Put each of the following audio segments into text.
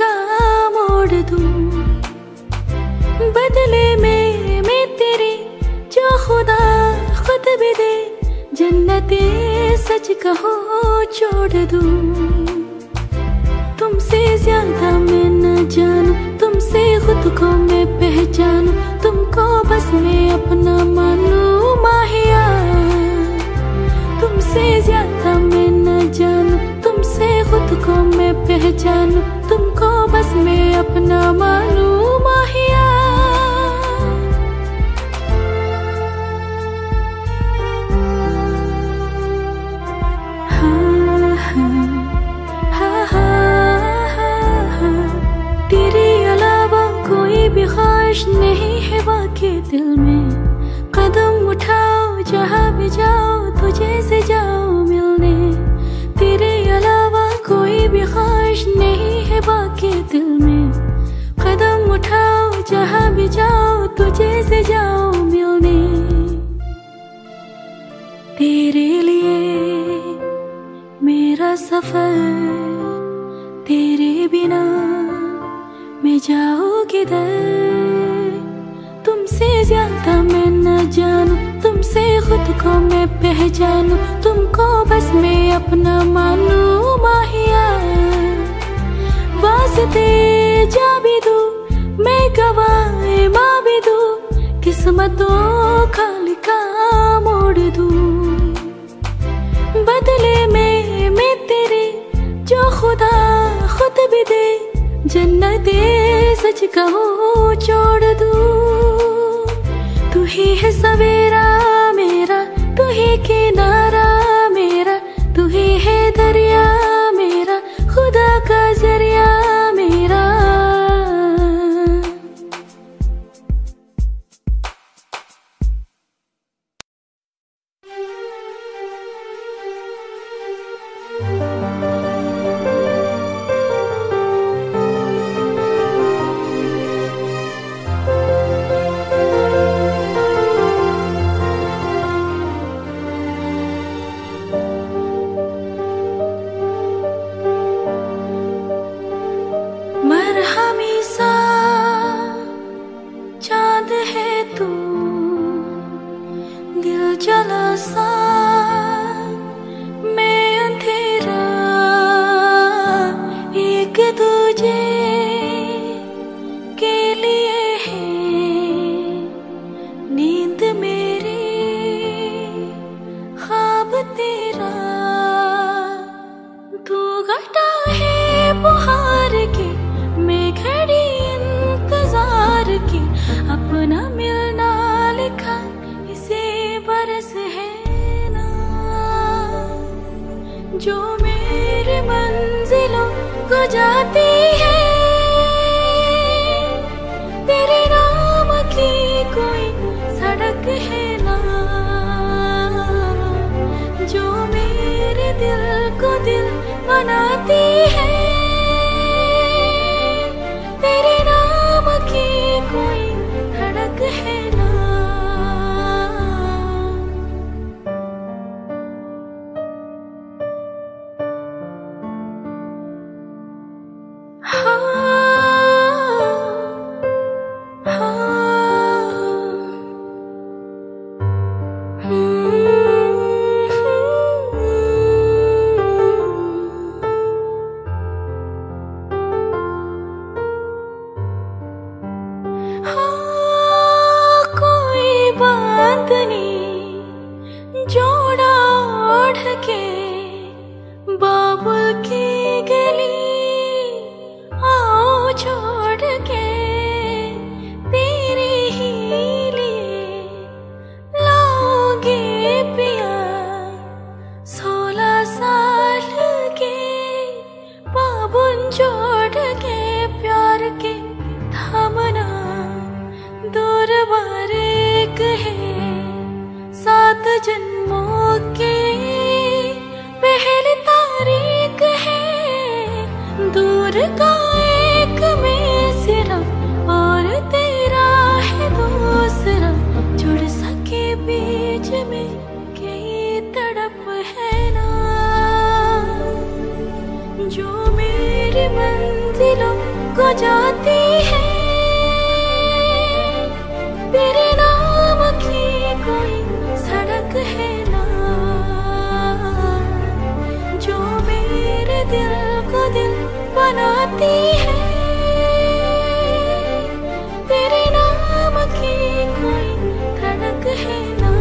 का मोड़ दूं, बदले में मैं तेरी जो खुदा खुद भी दे, जन्नते सच कहो छोड़ दूं। तुमसे ज्यादा मैं न जानूं, तुमसे खुद को मैं पहचानूं, तुमको बस मैं अपना मानूं माहिया। तुमसे ज्यादा मैं न जानूं, तुमसे खुद को मैं पहचानूं, तुमको बस मैं अपना मानूं माहिया। नहीं है वाके दिल में, कदम उठाओ जहाँ भी जाओ, तुझे से जाओ मिलने। तेरे अलावा कोई भी ख्वाहिश नहीं है वाके दिल में, कदम उठाओ जहाँ भी जाओ, तुझे से जाओ मिलने। तेरे लिए मेरा सफर, तेरे बिना मैं जाऊँ किधर। तुमसे ज्यादा मैं न जानूं, तुमसे खुद को मैं पहचानूं, तुमको बस मैं अपना मानूं माहिया। वास्ते जा भी दूं मैं गवाए माँ भी दूं, किस्मतों का लिखा मोड़ दूं। बदले में मैं तेरी जो खुदा खुद भी दे, जन्नते सच कहो छोड़ दूं। तू ही है सवेरा मेरा, तू ही किनारा मेरा, तू ही है दरिया मेरा, खुदा का जरिया मेरा। जो मेरी मंजिलों को जाती है तेरे नाम की कोई सड़क है ना, जो मेरे दिल को दिल बनाती है। तेरे नाम की कोई धड़क है ना।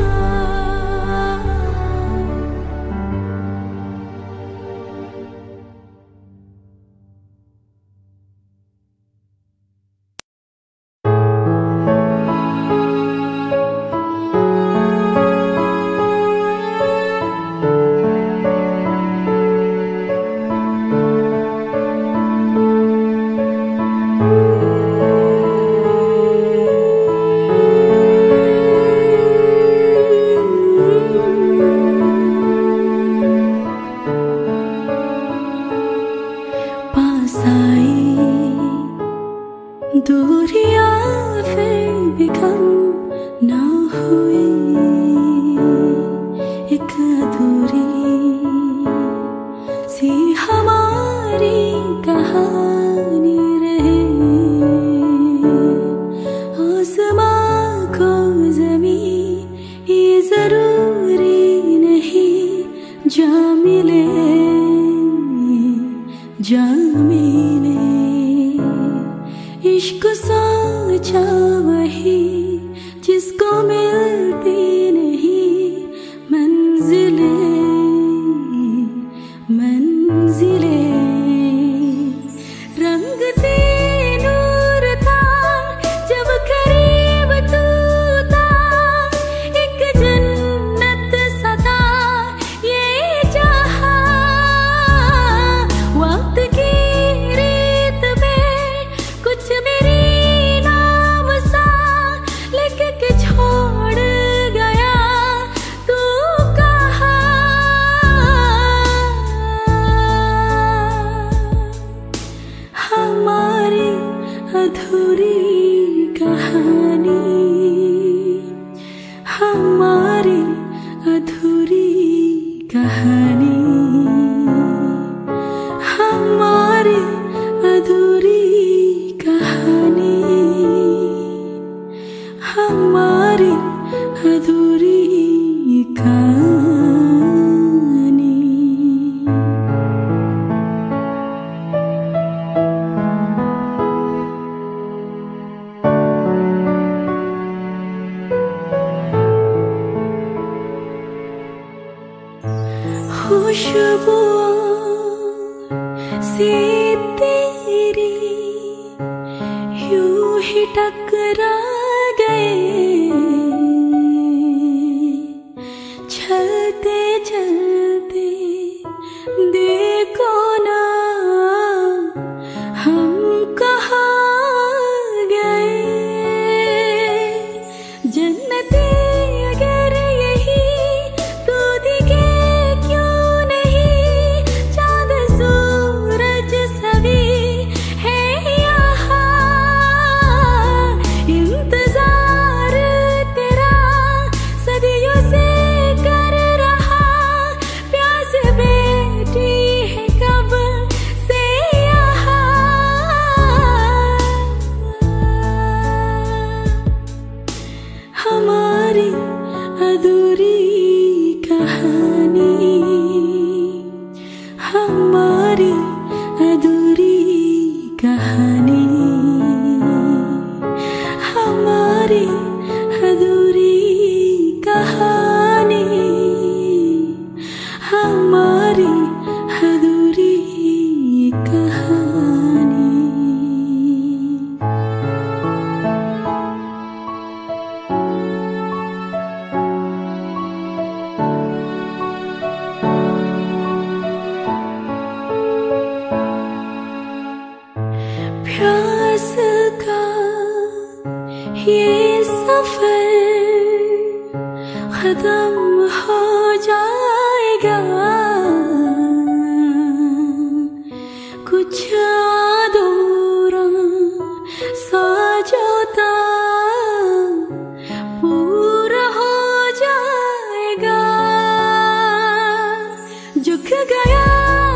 झुक गया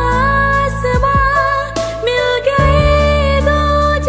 आसमां, मिल गए दो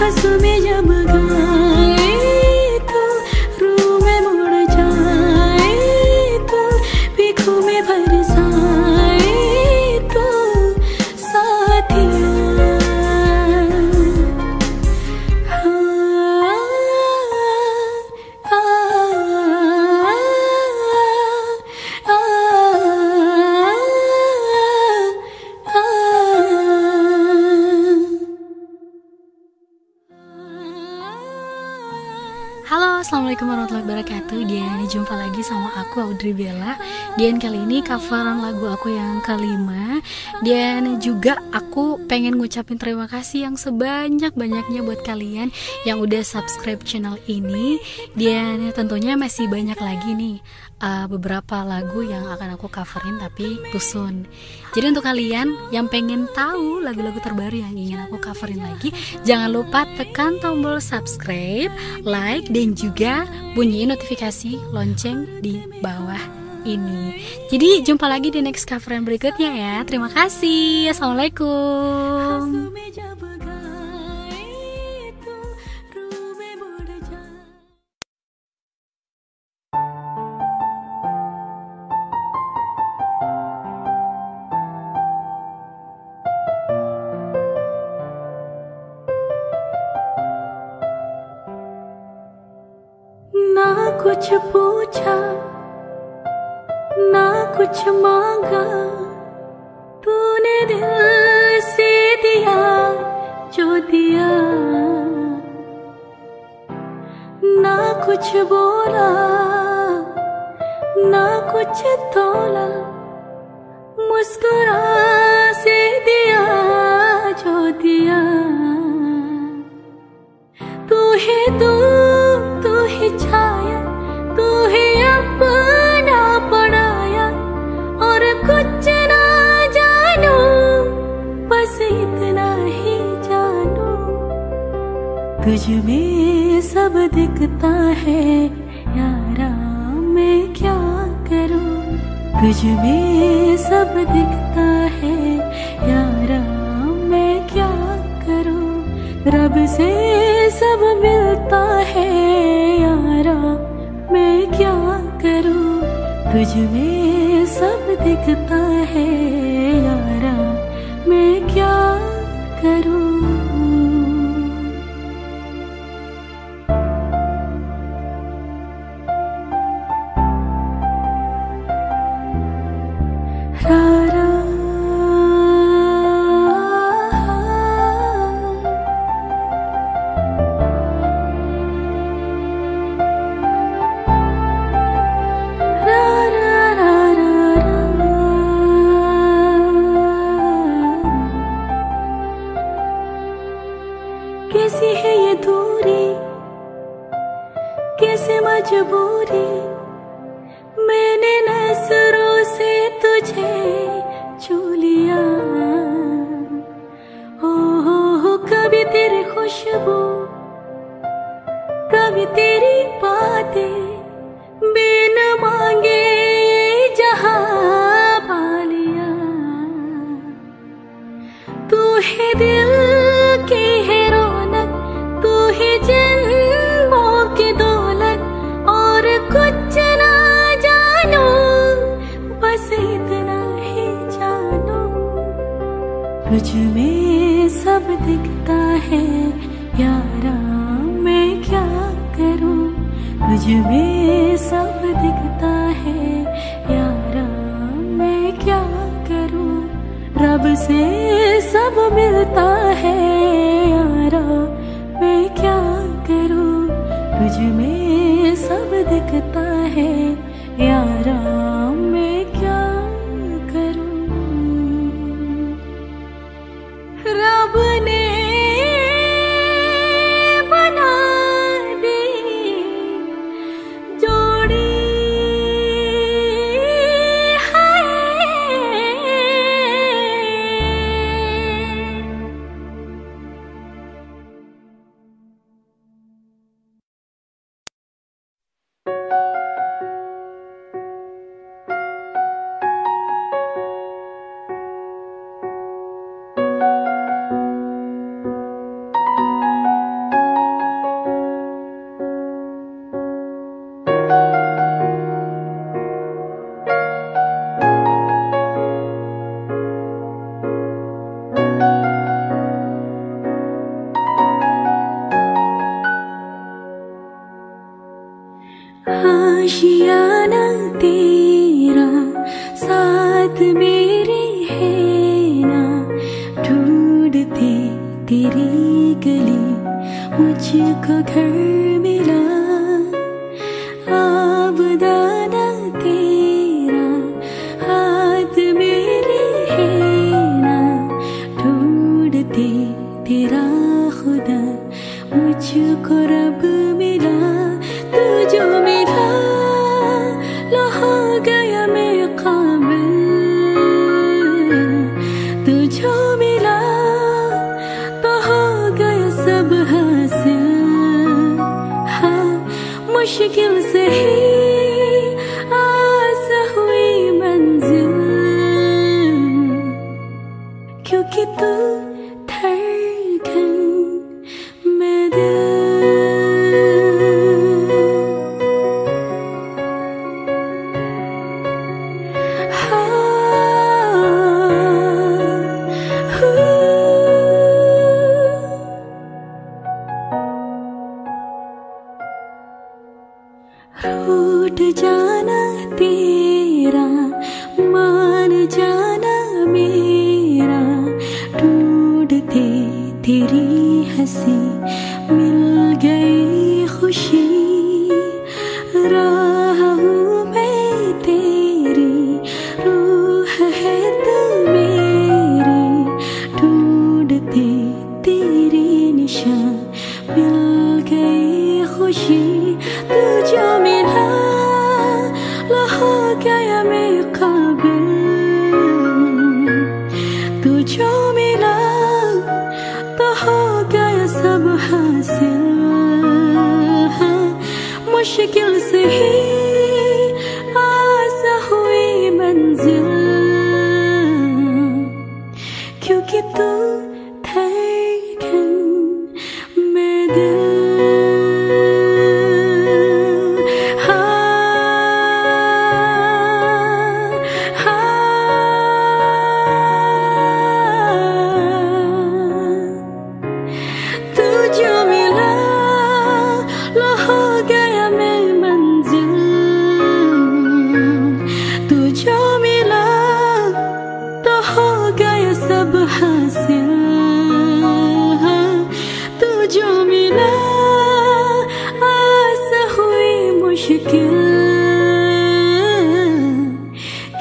हंसू में जब गाए तो रूह में मुड़ जाए तो भीखू में बरसाए तो साथिया। Halo, assalamualaikum warahmatullahi wabarakatuh. Dian, jumpa lagi sama aku Audrey Bella. Dian kali ini coveran lagu aku yang kelima. Dian juga aku pengen ngucapin terima kasih yang sebanyak-banyaknya buat kalian yang udah subscribe channel ini. Dian tentunya masih banyak lagi nih beberapa lagu yang akan aku coverin tapi tusun. Jadi untuk kalian yang pengen tahu lagu-lagu terbaru yang ingin aku coverin lagi, jangan lupa tekan tombol subscribe, like, dan juga bunyiin notifikasi lonceng di bawah ini. Jadi jumpa lagi di next coveran berikutnya ya. Terima kasih. Assalamualaikum. ना कुछ पूछा ना कुछ मांगा, तूने दिल से दिया जो दिया। ना कुछ बोला ना कुछ तोला, मुस्कुरा से दिया जो दिया। तू ही दूर, तू ही छाया, तुझ में सब दिखता है यारा मैं क्या करूं। तुझ में सब दिखता है यारा मैं क्या करूं। रब से सब मिलता है यारा मैं क्या करूं। तुझ में सब दिखता है यारा मैं क्या करूं। कैसी है ये दूरी, कैसे मजबूरी, मैंने नजरों से तुझे छू लिया। हो कभी तेरी खुशबू कभी तेरी बातें, बिन मांगे ये जहां पा लिया। तू है दिल की है रौनक, तू ही जन्मों की दौलत, और कुछ ना जानो बस इतना ही जानो। तुझ में सब दिखता है यारा मैं क्या करूं। तुझ में सब दिखता है यारा मैं क्या करूं। रब से सब मिलता है यारा मैं क्या करूं। तुझ में सब दिखता है यारा मैं क्या करूं। रब ने बना दी जोड़ी साथ मेरे है ना, ढूंढते तेरी गली मुझको घर मिला। मुश्किल से ही आस हुई मंजिल, क्योंकि तू धड़कन में दिल। रूठ जाना तेरा, मान जाना मेरा, ढूंढते तेरी हंसी मिल गई खुशी। राह हूँ मैं तेरी, रूह है तू मेरी, ढूंढते तेरे निशान मिल गई खुशी। तुझे मिला लहा गया मेरे काबिल, तुझे मिला तो हो गया सब हासिल। हाँ, मुश्किल से ही आस हुई मंजिल, क्योंकि तू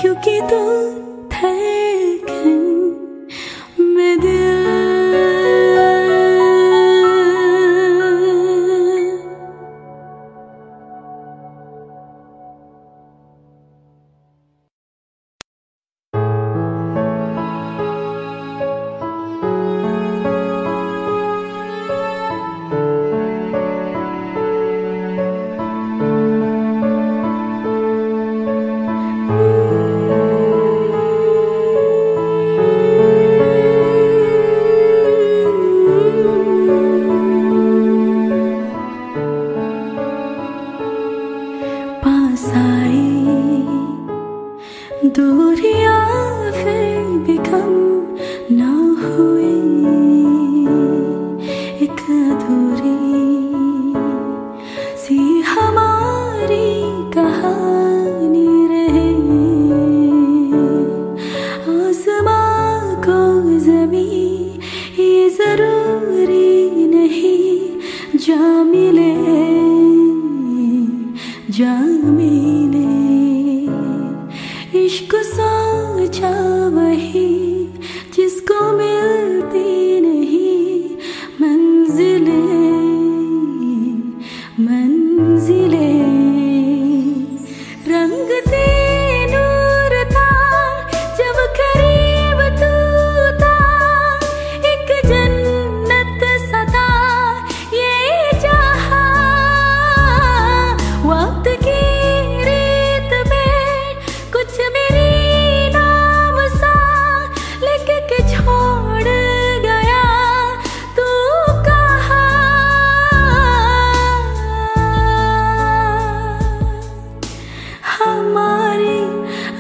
क्योंकि तू धड़कन में दिल। दूरियां फिर भी कम ना हुई, एक अधूरी सी हमारी कहानी रही। आसमां को ज़मीं ये ज़रूरी नहीं, जा मिले जा मिले। इश्क सोचा वही जिसको मिलती नहीं मंजिले मंजिले। रंग से नूर था जब करीब तू था, एक जन्नत सदा ये जहां। वक्त की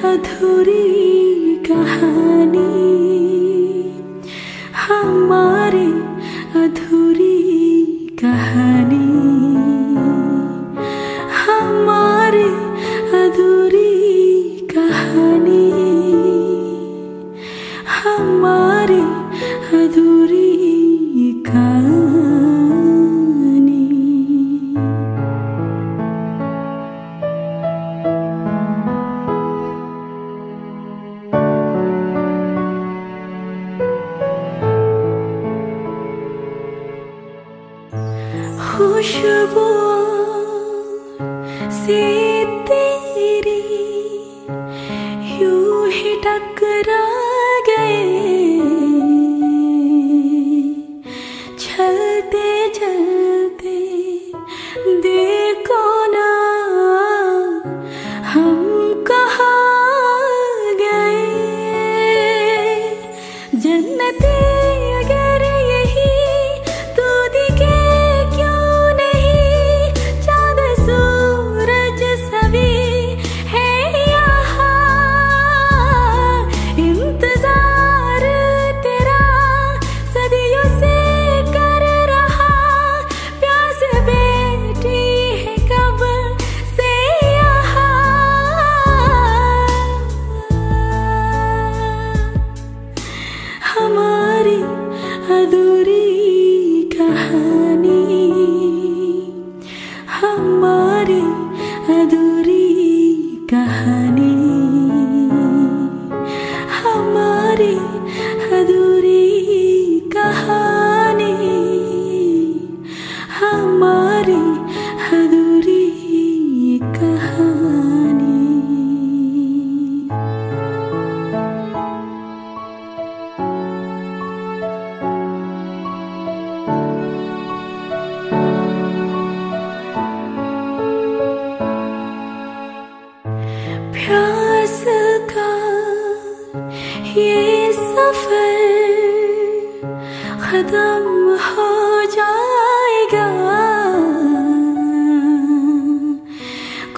अधूरी कहानी, हमारी अधूरी कहानी, हमारी अधूरी कहानी। खुशबू से तेरी यूं ही टकरा गए चलते चलते, देखो ना हम कहाँ गए। जन्नते अगर यही तू दिखे क्यों नहीं, चाँद सूरज सभी है यहाँ, इंतजार तेरा सदियों से कर रहा, प्यास बैठी है कब से यहाँ, हमारी अधूरी कहानी, हमारी अधूरी कहानी, हमारी अधूरी कहानी, हमारी अधूरी कहानी। प्यास का ये सफर खत्म हो जाएगा,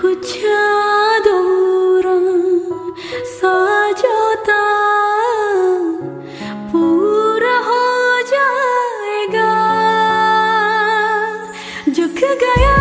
कुछ अधूरा सा जो था पूरा हो जाएगा, झुक गया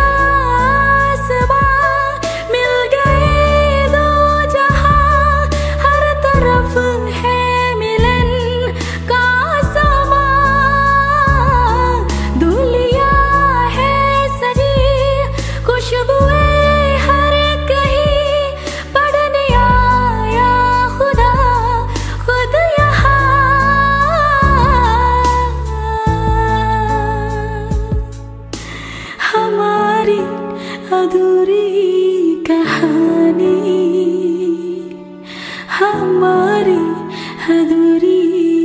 अधूरी कहानी, हमारी अधूरी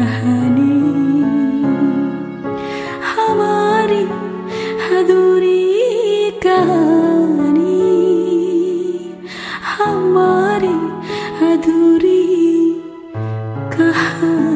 कहानी, हमारी अधूरी कहानी, हमारी अधूरी कहानी।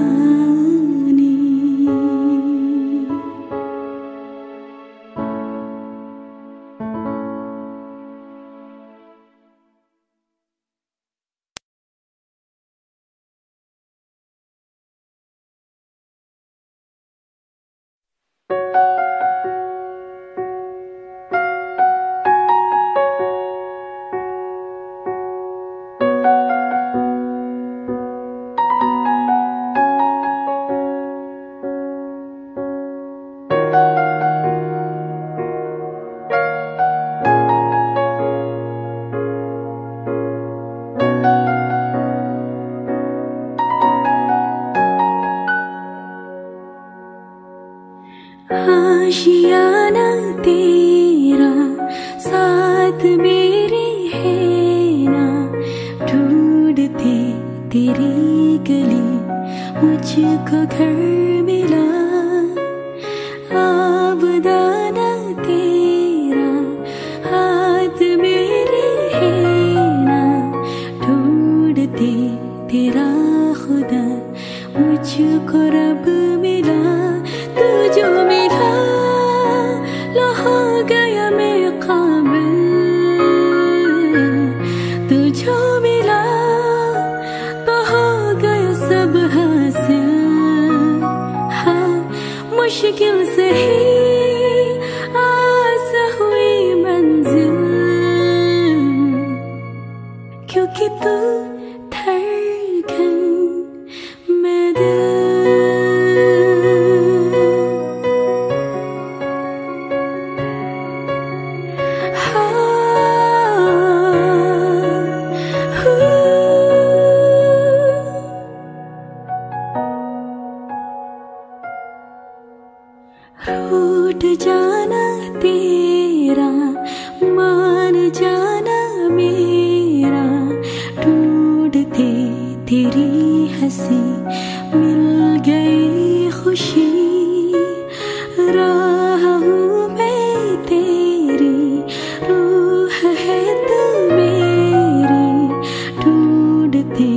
आशियाना तेरा साथ मेरे है ना, ढूंढते तेरी गली मुझको घर मिला, आबदाना तेरा हाथ मेरे है ना, ढूंढते तेरा खुदा मुझको रब मिला, तू जो मिला लहा गया मेरे काबिल, तू जो मिला तो हो गया सब हासिल, हाँ मुश्किल से ही आस हुई मंजिल, क्योंकि तू रूठ जाना तेरी हंसी मिल गई खुशी, राह हूँ मैं तेरी, रूह है तू मेरी, ढूंढते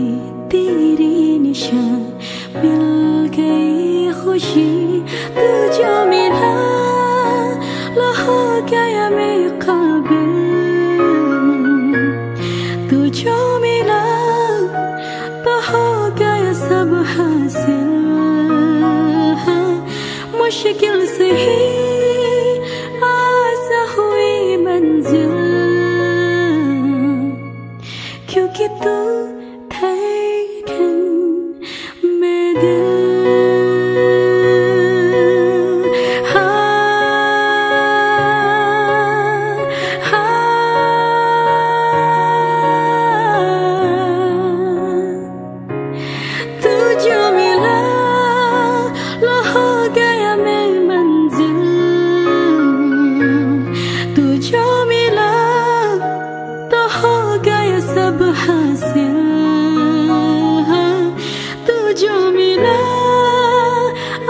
तेरे निशान मिल गई खुशी। तू जो मिला लहा गया मैं काबिल, तू जो मिला तो हो गया सब हासिल। मुश्किल से ही आसा हुई मंजिल, क्योंकि तू थे मैं दिल। हाँ, हाँ, तू जो मिला लो हो गया मैं मंजिल, तू जो मिला तो हो गया सब हासिल। जो मिला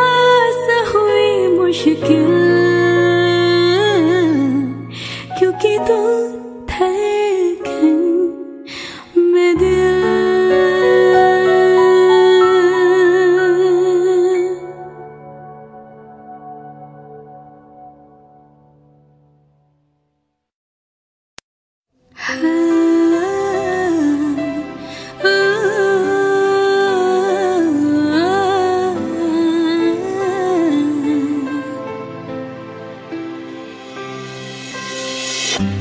आसा हुई मुश्किल, क्योंकि तू थे मैं दिल।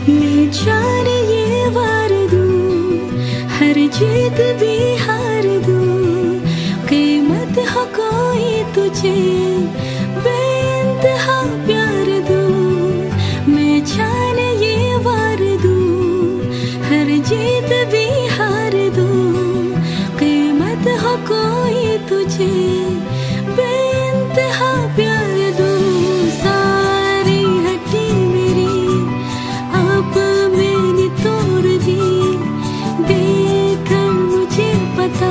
मैं जाने ये वार दूँ, हर जीत भी हार दूँ, कीमत हो कोई तुझे बेइंतहा प्यार दूँ। मैं जाने ये वार दूँ, हर जीत भी हार दूँ, कीमत हो कोई तुझे बेइंतहा प्यार दूँ। सारी हड्डी मेरी मैंने तोड़ दी, देखकर मुझे पता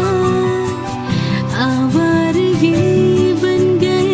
आवार ये बन गए।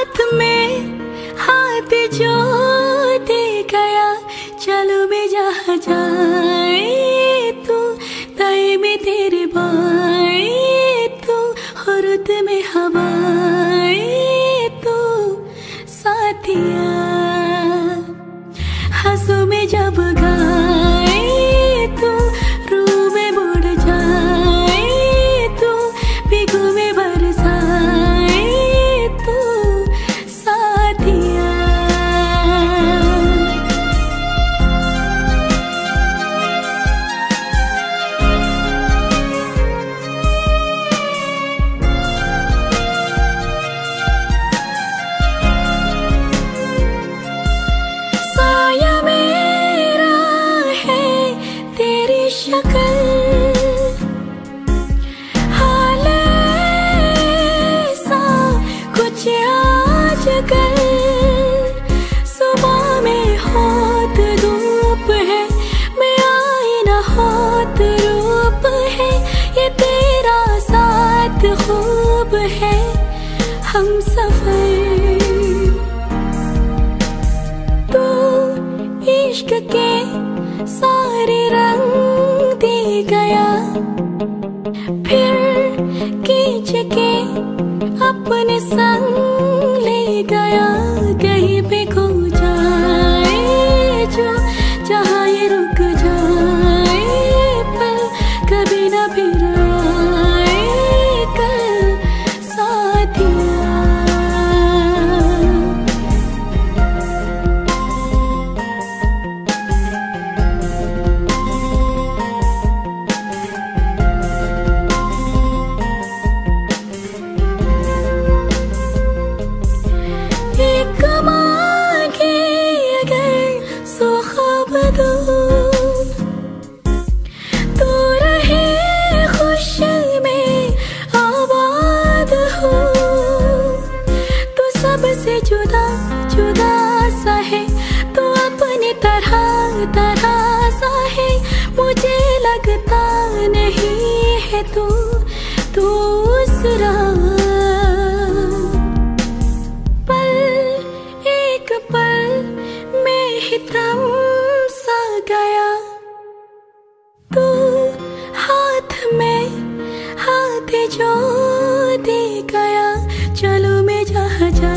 हाथ में हाथ जो दे गया, चलो मैं जहाँ जाए तू तय में तेरे बाए तू, और रुत में हवाए तू साथिया, हंसों में जब गाए तू रूह में बढ़ जाए तू, बिगू में खूब है हम सफर। तू इश्क के सारे रंग दे गया, फिर खींच के अपने संग ले गया, कहीं पे खो जाए जो जहाँ ये रुक जाए पर कभी ना फिर जुदा जुदा सा है, तो अपनी तरह तरह सा है, मुझे लगता नहीं है तू दूसरा। पल एक पल में ही तम सा गया, तू हाथ में हाथ जो दे गया, चलो मैं जहाँ जा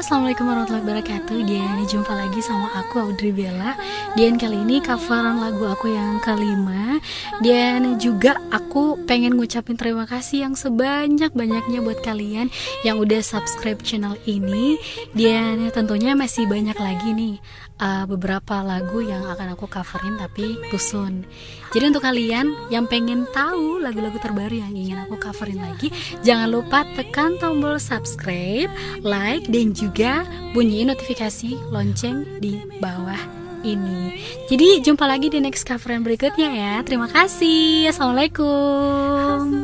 Assalamualaikum warahmatullahi wabarakatuh. Dian, jumpa lagi sama aku Audrey Bella. Dian kali ini coveran lagu aku yang kelima. Dian juga aku pengen ngucapin terima kasih yang sebanyak-banyaknya buat kalian yang udah subscribe channel ini. Dian tentunya masih banyak lagi nih beberapa lagu yang akan aku coverin tapi too soon. Jadi untuk kalian yang pengen tahu lagu-lagu terbaru yang ingin aku coverin lagi, jangan lupa tekan tombol subscribe, like, dan juga bunyiin notifikasi lonceng di bawah ini. Jadi jumpa lagi di next coveran berikutnya ya. Terima kasih. Assalamualaikum.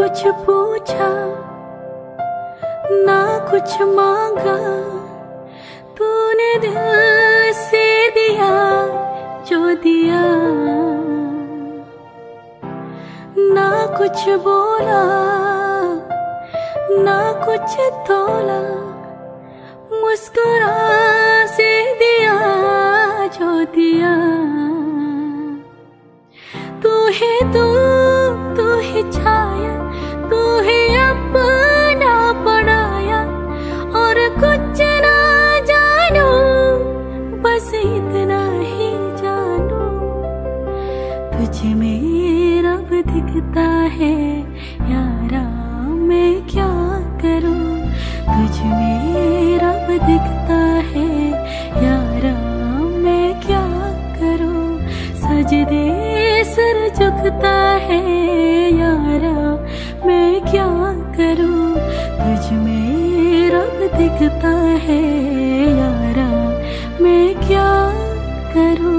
कुछ पूछा ना कुछ मांगा, तूने दिल से दिया जो दिया, ना कुछ बोला ना कुछ तोला, मुस्कुरा से दिया जो दिया। तू है तू ही छाया, तू ही अपना बनाया, और कुछ ना जानू बस इतना ही जानू, तुझ में रब दिखता है यारा मैं क्या करूं, तुझ में रब दिखता है यारा मैं क्या करूं, सजदे सर झुकता है यारा मैं क्या करूं, तुझ में रब दिखता है यारा मैं क्या करूं।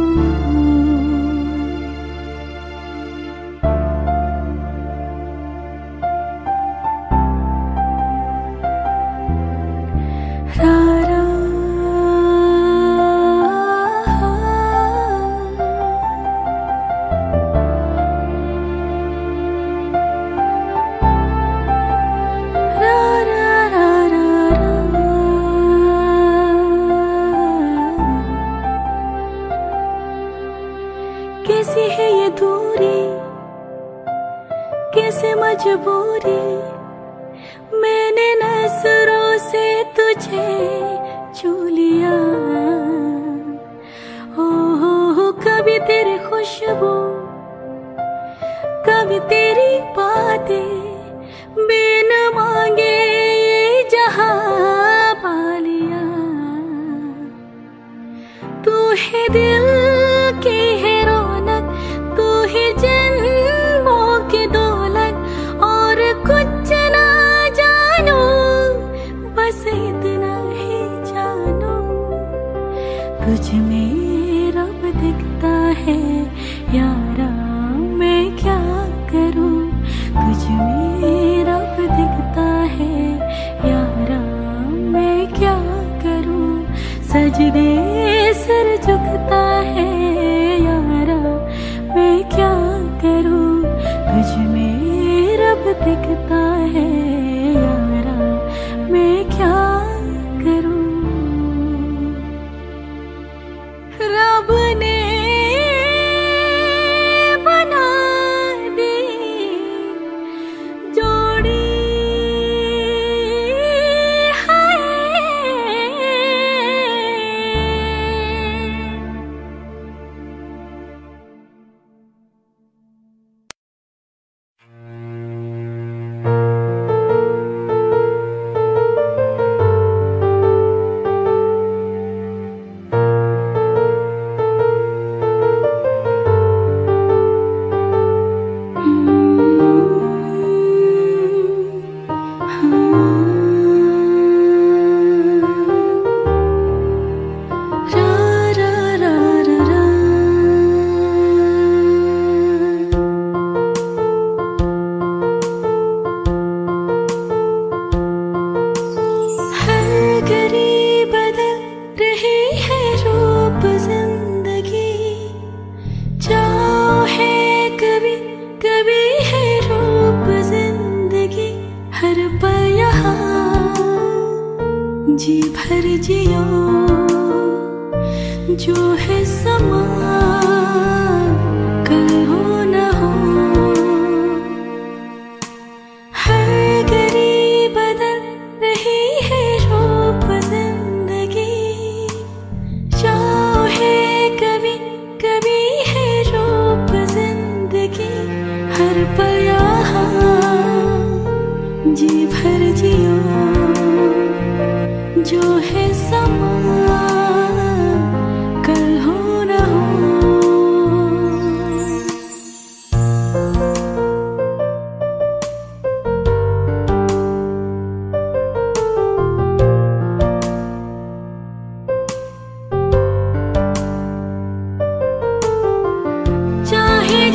कैसी है ये दूरी, कैसे मजबूरी, मैंने नजरों से तुझे छू लिया, हो कभी तेरी खुशबू कभी तेरी बातें, बिन मांगे ये जहां पा लिया। तू है दिल की है तुझ में रब दिखता है यारा मैं क्या करूं, तुझ में रब दिखता है यारा मैं क्या करूं, सजदे सर झुकता है यारा मैं क्या करूं, तुझ में रब दिखता है यारा मैं क्या करूं। जो है समा कल हो न हो, हर घड़ी बदल रही है रूप जिंदगी, चाहो है कभी कभी है रूप जिंदगी, हर पल यहाँ जी भर जियो, जो है समा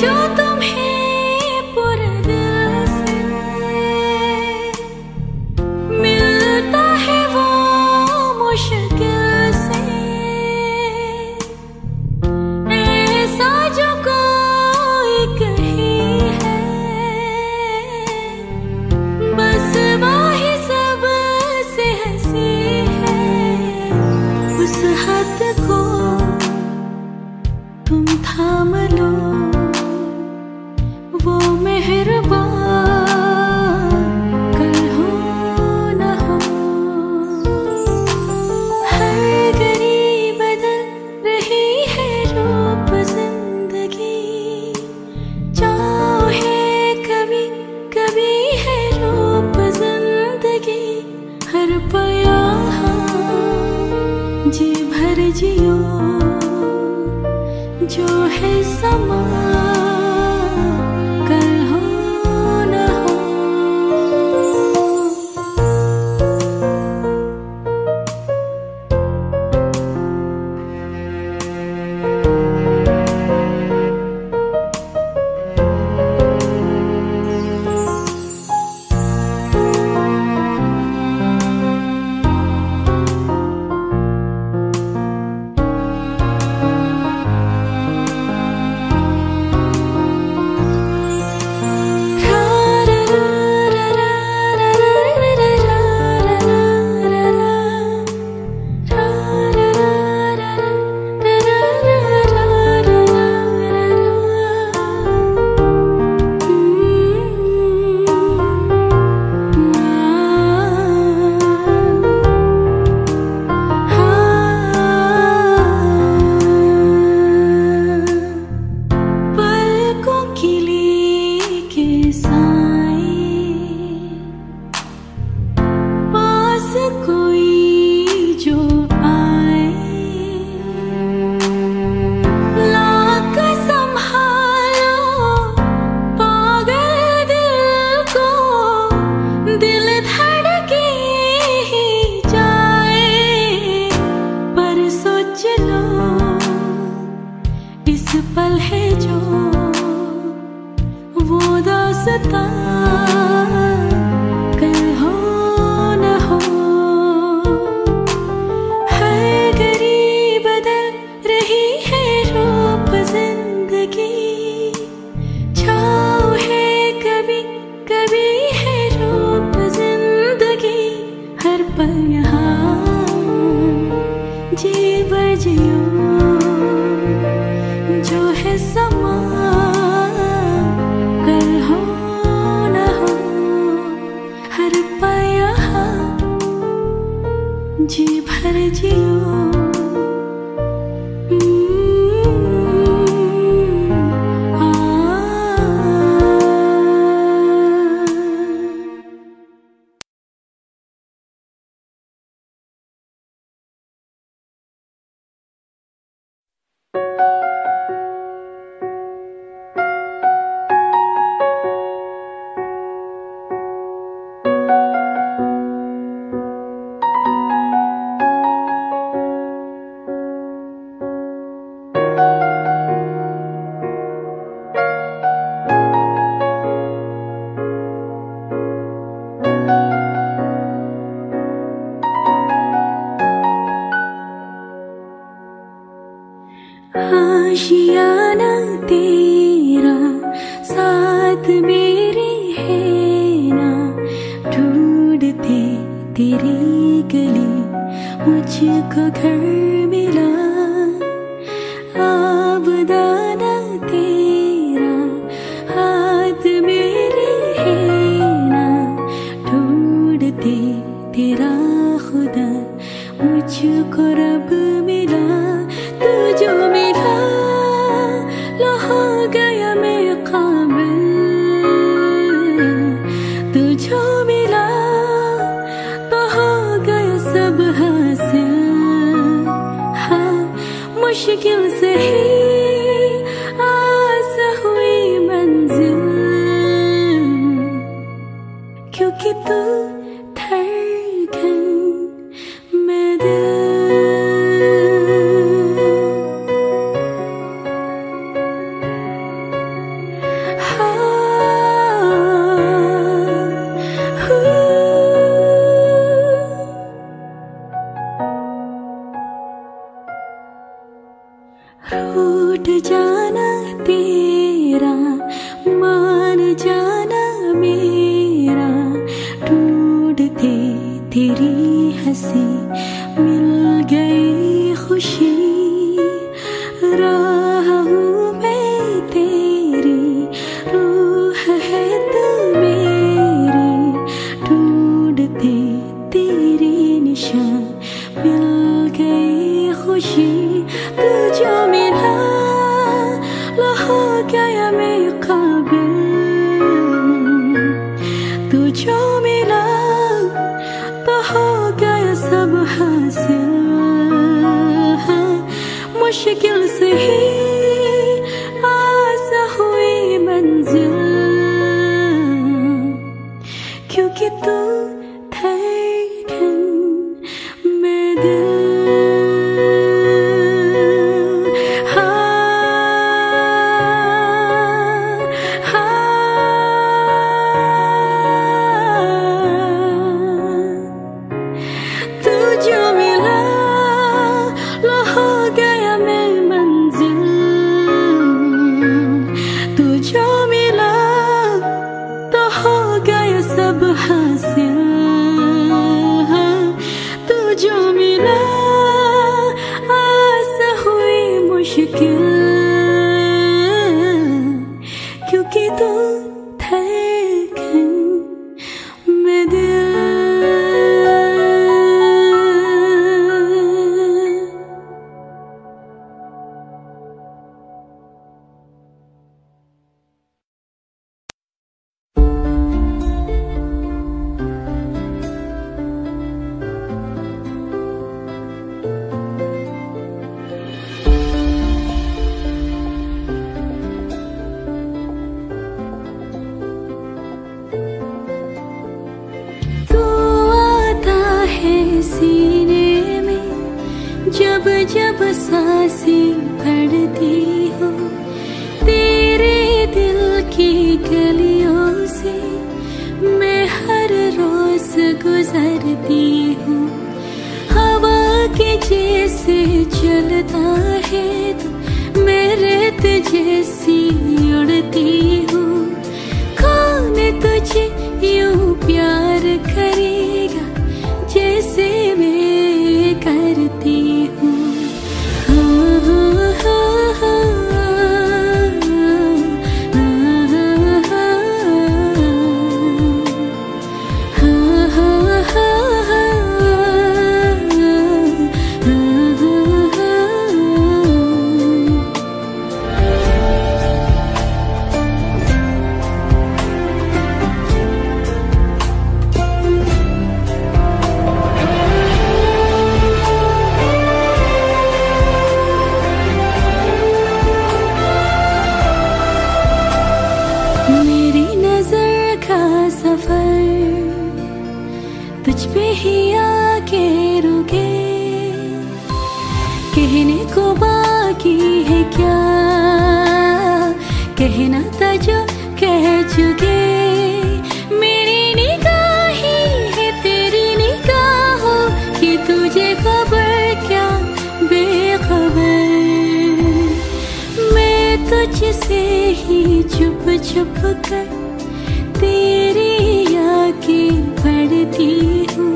जो तुम्हें पूरे दिल से थाम लो वो मेहरबान, कल हो न हो। हर गली बदल रही है रूप जिंदगी, जाओ है कभी कभी है रूप जिंदगी। हर पया जी भर जियो, जो है समा कल हो न हो। पल है जो वो दास्ता कल हो न हो। हर गली बदल रही है रूप जिंदगी, छाओ है कभी कभी है रूप जिंदगी। हर पल यहाँ जीव जियो, जो है समा कल हो न हो। हर पाया जी भर जियो। आशियाना तेरा साथ मेरे है ना, ढूंढते तेरी गली मुझको घर मिला। आबदाना तेरा हाथ मेरे है ना, ढूंढते तेरा खुदा मुझको रब मिला। तू जो मिला लहा गया मेरे काबिल, तू जो मिला तहा गया सब हासिल। हाँ मुश्किल से ही आस हुई मंजिल, क्योंकि तू रूठ जाना तेरा, मान जाना मेरा। ढूंढते तेरी हंसी मिल गई खुशी, राह كفاكيا ميقابل تجومي لا ضحوكيا سبح سرها مشكل سهي عسهوي منزل क्योंकि तू क्योंकि तू थे मेरे दिल। जब सांसें पड़ती हो तेरे दिल की गलियों से मैं हर रोज गुजरती हूँ। हवा के जैसे चलता है तो मैं रेत जैसी उड़ती हूँ। कौन तुझे यूं प्यार करेगा जैसे मैं करती हूँ। कहने को बाकी है क्या कहना था जो कह चुके। मेरी निगाहें है तेरी निगाहों कि तुझे खबर क्या बेखबर। मैं तुझसे ही चुप चुप कर तेरी आंखें पढ़ती हूँ।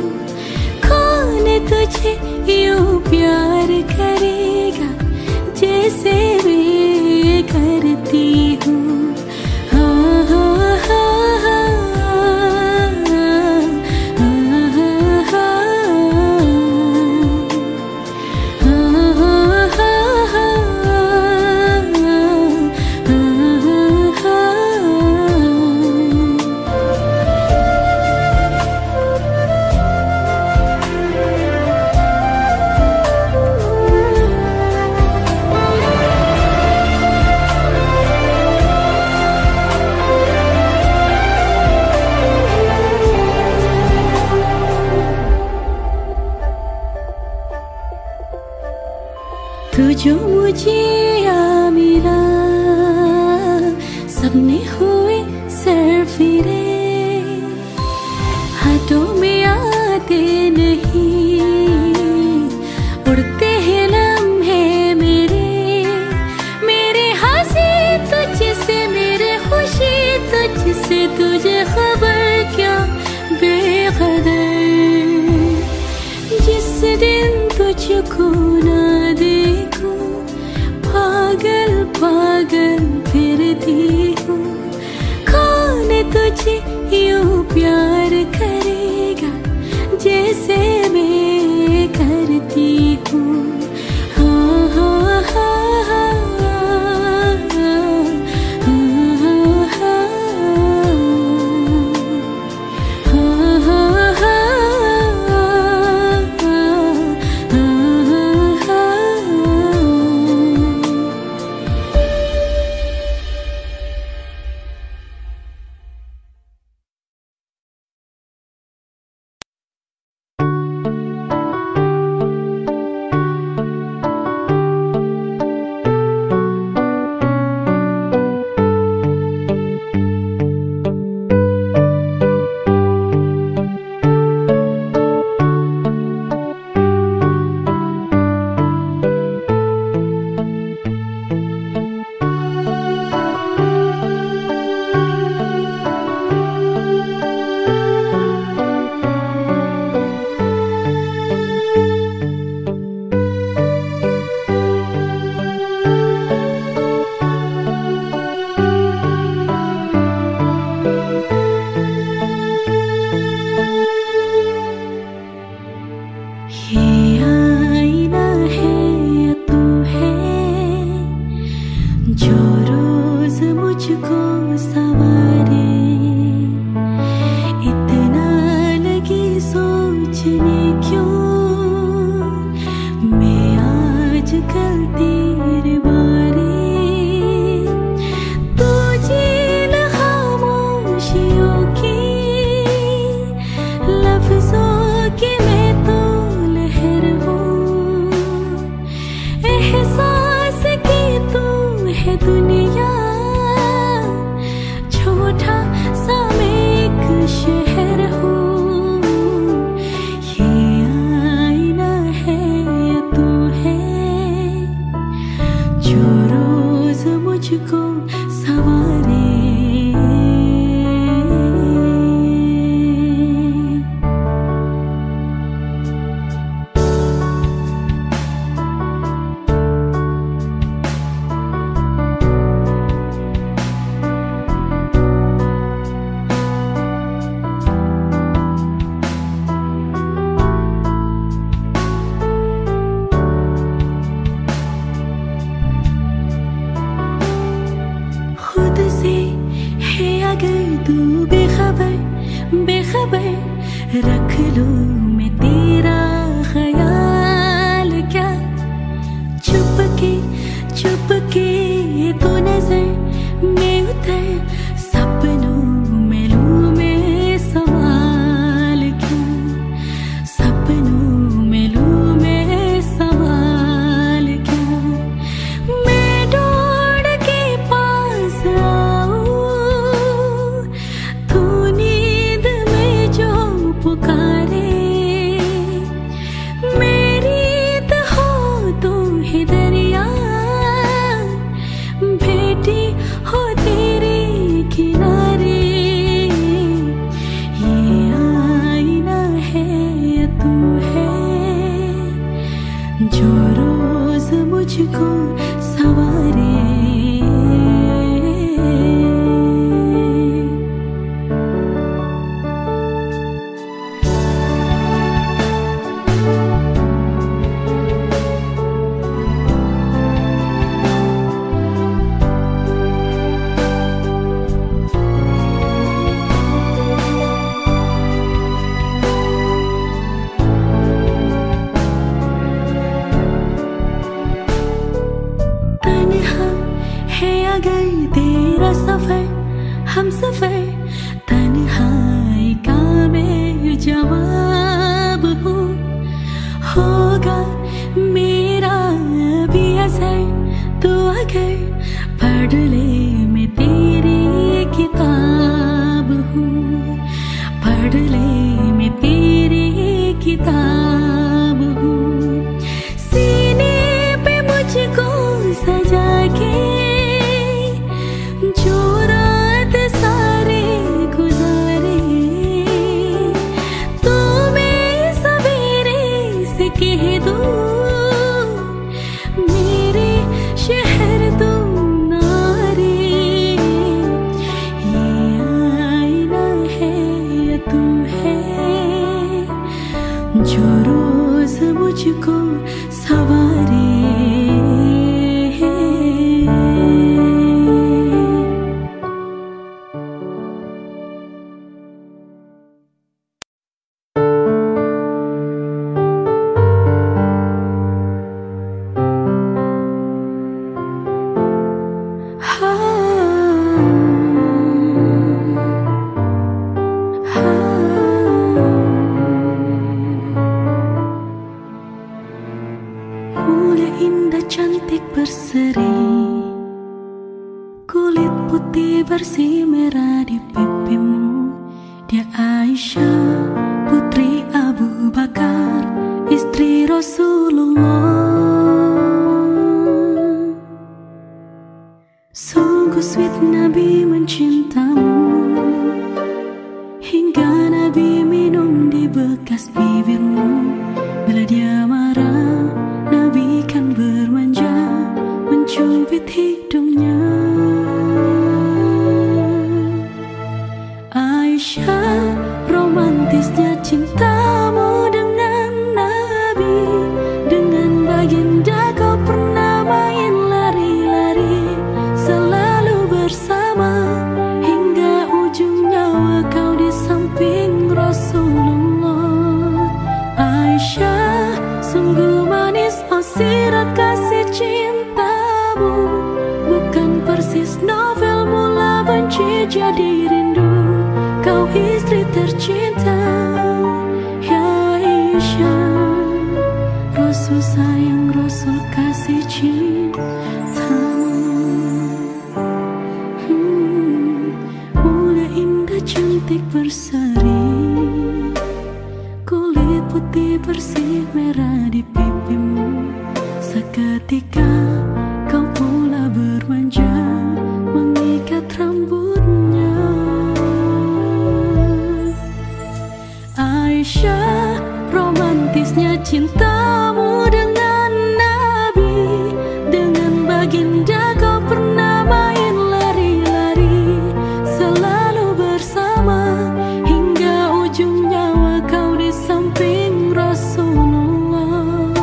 कौन तुझे यूं प्यार करेगा जैसे मैं करती हूँ। जो मुझे आ मिला सबने हुए सर फिरे। हाथों में आते नहीं उड़ते हैं लम्हे मेरे। मेरे हंसी तुझसे मेरे खुशी तुझसे तुझे खबर क्या बेकदर। जिस दिन तुझको ना देखूं जो रोज मुझको सवारे, इतना लगी सोचने क्यों मैं आज कल तेरे बारे। दुनिया छोटा सा मैं एक शहर हूँ, ये आईना है या तू है जो रोज मुझको सवारे। बेखबर रख लूं मैं तेरा ख्याल, क्या चुपके ये तो नजर में उतर, सपनों में लूं मैं सवाल, क्या सपनों में लूं मैं सवाल, क्या मैं डोर के पास आऊं तू पुकारे, मेरी तो हो तुम ही दरिया, बेटी हो तेरे किनारे, ये आईना है या तू है जो रोज मुझको सवारे। तेरा सफर हम सफर, तन्हाई का मैं जवाब हूँ, होगा मेरा भी असर तो अगर पढ़ ले मैं तेरी किताब हूँ, पढ़ ले मैं तेरी किताब हूँ, सीने पे मुझको सजा के जो रात सारे गुजारे, तो मैं सवेरे से कह दूं मेरे शहर तुम नारे, ये आईना है या तू है जो रोज मुझको सवारे। Indah cantik berseri, kulit putih bersih merah di pipimu, dia Aisyah putri Abu Bakar istri Rasulullah, sungguh sweet Nabi mencintamu hingga Nabi minum di bekas bibirmu, bila dia marah Nabi kan bermanja mencubit hidungnya, Aisyah romantisnya cintamu dengan Nabi, dengan baginda kau pernah main lari-lari, benci jadi rindu, kau istri tercinta, ya Aisyah, Rasul sayang, Rasul kasih cintamu. Mulia, indah, cantik, berseri, kulit putih, bersih, merah di pipimu. Seketika kau pula bermanja, mengikat rambutnya. Aisyah, romantisnya cintamu dengan Nabi, dengan baginda kau pernah main lari-lari, selalu bersama hingga ujung nyawa kau di samping Rasulullah.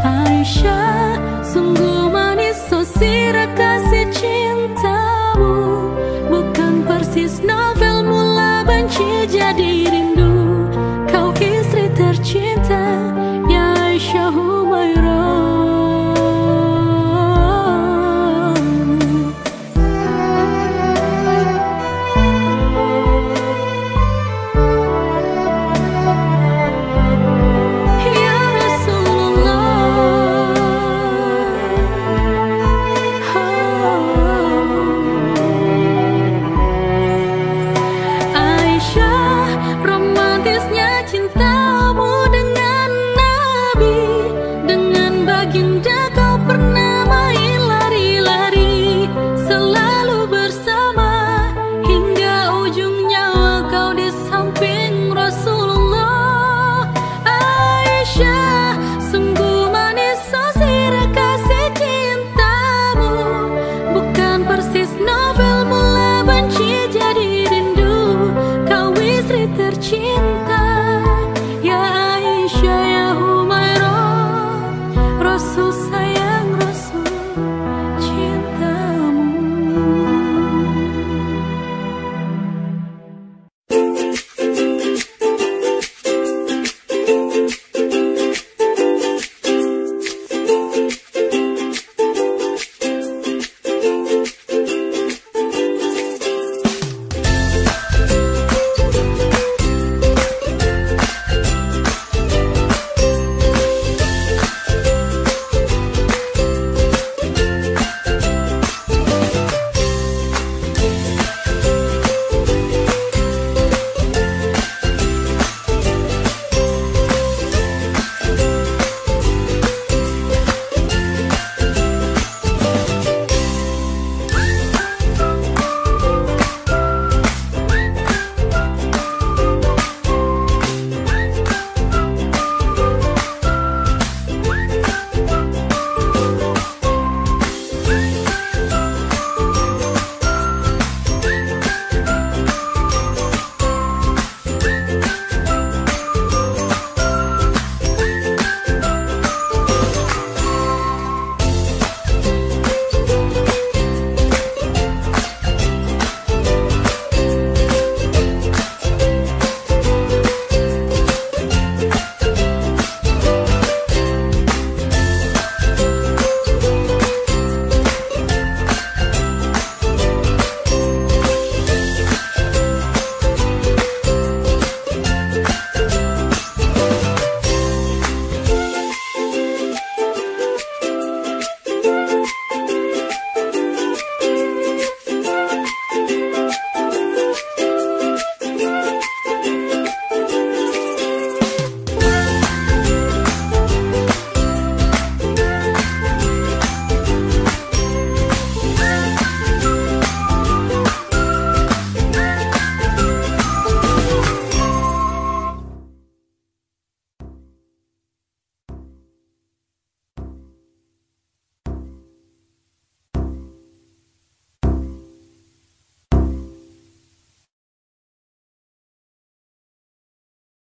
Aisyah, sungguh manis sosira kasih cintamu, bukan persis novel mula benci jadi